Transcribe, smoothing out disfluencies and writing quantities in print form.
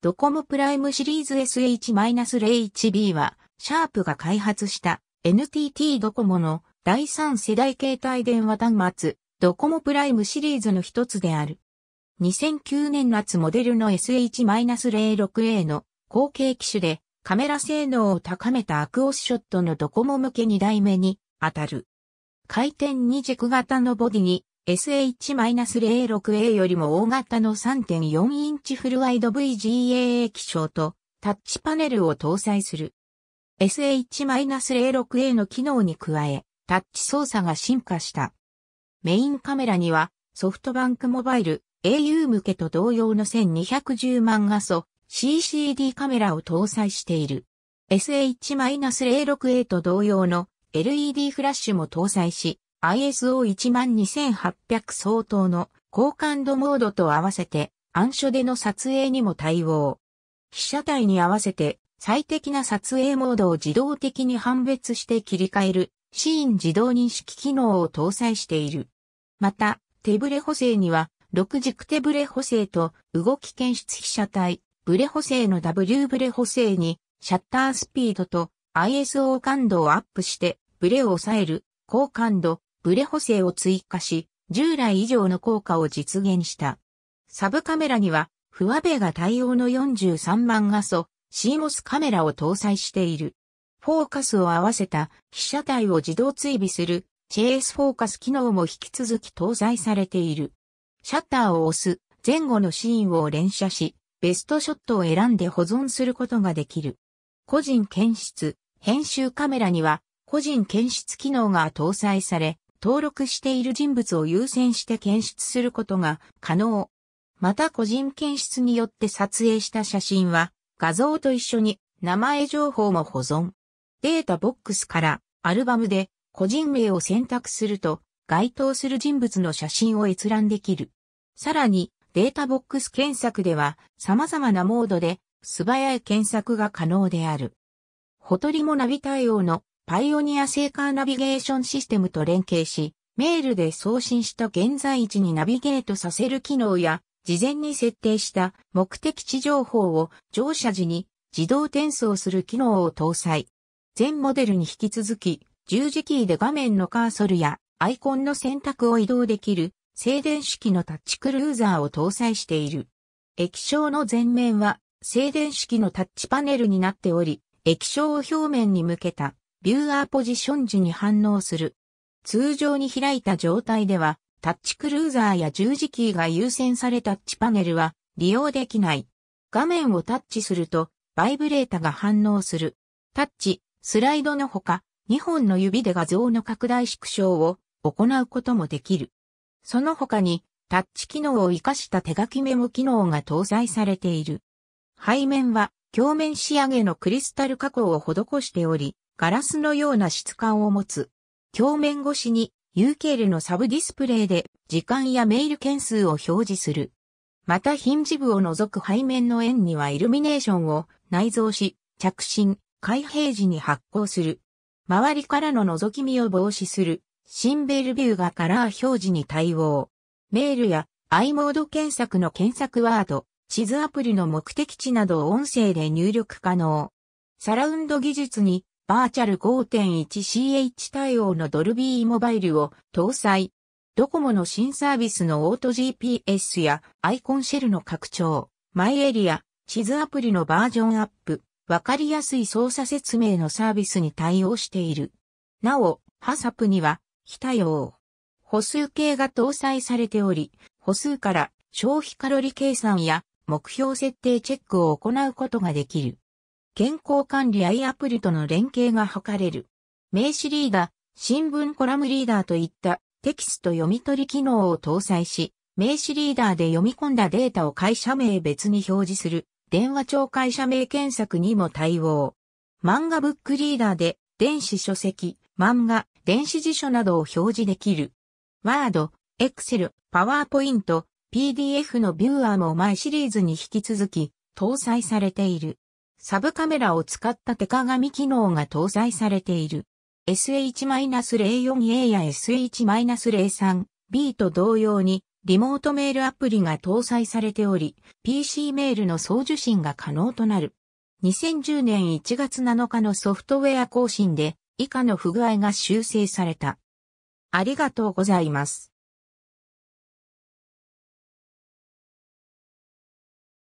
ドコモプライムシリーズ SH-01B は、シャープが開発した NTT ドコモの第3世代携帯電話端末、ドコモプライムシリーズの一つである。2009年夏モデルの SH-06A の後継機種で、カメラ性能を高めたAQUOS SHOTのドコモ向け2代目に当たる。回転二軸型のボディに SH-06A よりも大型の 3.4 インチフルワイド VGA 液晶とタッチパネルを搭載する。SH-06A の機能に加え、タッチ操作が進化した。メインカメラにはソフトバンクモバイル au 向けと同様の1210万画素。CCD カメラを搭載している。SH-06A と同様の LED フラッシュも搭載し、ISO12800 相当の高感度モードと合わせて暗所での撮影にも対応。被写体に合わせて最適な撮影モードを自動的に判別して切り替えるシーン自動認識機能を搭載している。また、手ブレ補正には6軸手ブレ補正と動き検出被写体。ブレ補正の W ブレ補正にシャッタースピードと ISO 感度をアップしてブレを抑える高感度ブレ補正を追加し従来以上の効果を実現した。サブカメラにはフワベが対応の43万画素 CMOS カメラを搭載している。フォーカスを合わせた被写体を自動追尾するチェイスフォーカス機能も引き続き搭載されている。シャッターを押す前後のシーンを連写し、ベストショットを選んで保存することができる。個人検出、編集カメラには個人検出機能が搭載され、登録している人物を優先して検出することが可能。また個人検出によって撮影した写真は画像と一緒に名前情報も保存。データボックスからアルバムで個人名を選択すると該当する人物の写真を閲覧できる。さらに、データボックス検索では様々なモードで素早い検索が可能である。ほとりもナビ対応のパイオニア製カーナビゲーションシステムと連携し、メールで送信した現在位置にナビゲートさせる機能や、事前に設定した目的地情報を乗車時に自動転送する機能を搭載。前モデルに引き続き、十字キーで画面のカーソルやアイコンの選択を移動できる。静電式のタッチクルーザーを搭載している。液晶の前面は静電式のタッチパネルになっており、液晶を表面に向けたビューアーポジション時に反応する。通常に開いた状態では、タッチクルーザーや十字キーが優先されタッチパネルは利用できない。画面をタッチするとバイブレータが反応する。タッチ、スライドのほか、2本の指で画像の拡大縮小を行うこともできる。その他にタッチ機能を活かした手書きメモ機能が搭載されている。背面は鏡面仕上げのクリスタル加工を施しており、ガラスのような質感を持つ。鏡面越しに UKL のサブディスプレイで時間やメール件数を表示する。またヒンジ部を除く背面の円にはイルミネーションを内蔵し、着信、開閉時に発光する。周りからの覗き見を防止する。シンベルビューがカラー表示に対応。メールや i モード検索の検索ワード、地図アプリの目的地などを音声で入力可能。サラウンド技術にバーチャル 5.1CH 対応のドルビーモバイルを搭載。ドコモの新サービスのオート GPS やアイコンシェルの拡張、マイエリア、地図アプリのバージョンアップ、わかりやすい操作説明のサービスに対応している。なお、ハサプには、非対応。歩数計が搭載されており、歩数から消費カロリー計算や目標設定チェックを行うことができる。健康管理 i アプリとの連携が図れる。名刺リーダー、新聞コラムリーダーといったテキスト読み取り機能を搭載し、名刺リーダーで読み込んだデータを会社名別に表示する電話帳会社名検索にも対応。漫画ブックリーダーで電子書籍、漫画、電子辞書などを表示できる。Word、Excel、PowerPoint、PDF のビューアーも前シリーズに引き続き搭載されている。サブカメラを使った手鏡機能が搭載されている。SH-04A や SH-03B と同様にリモートメールアプリが搭載されており、PC メールの送受信が可能となる。2010年1月7日のソフトウェア更新で以下の不具合が修正された。ありがとうございます。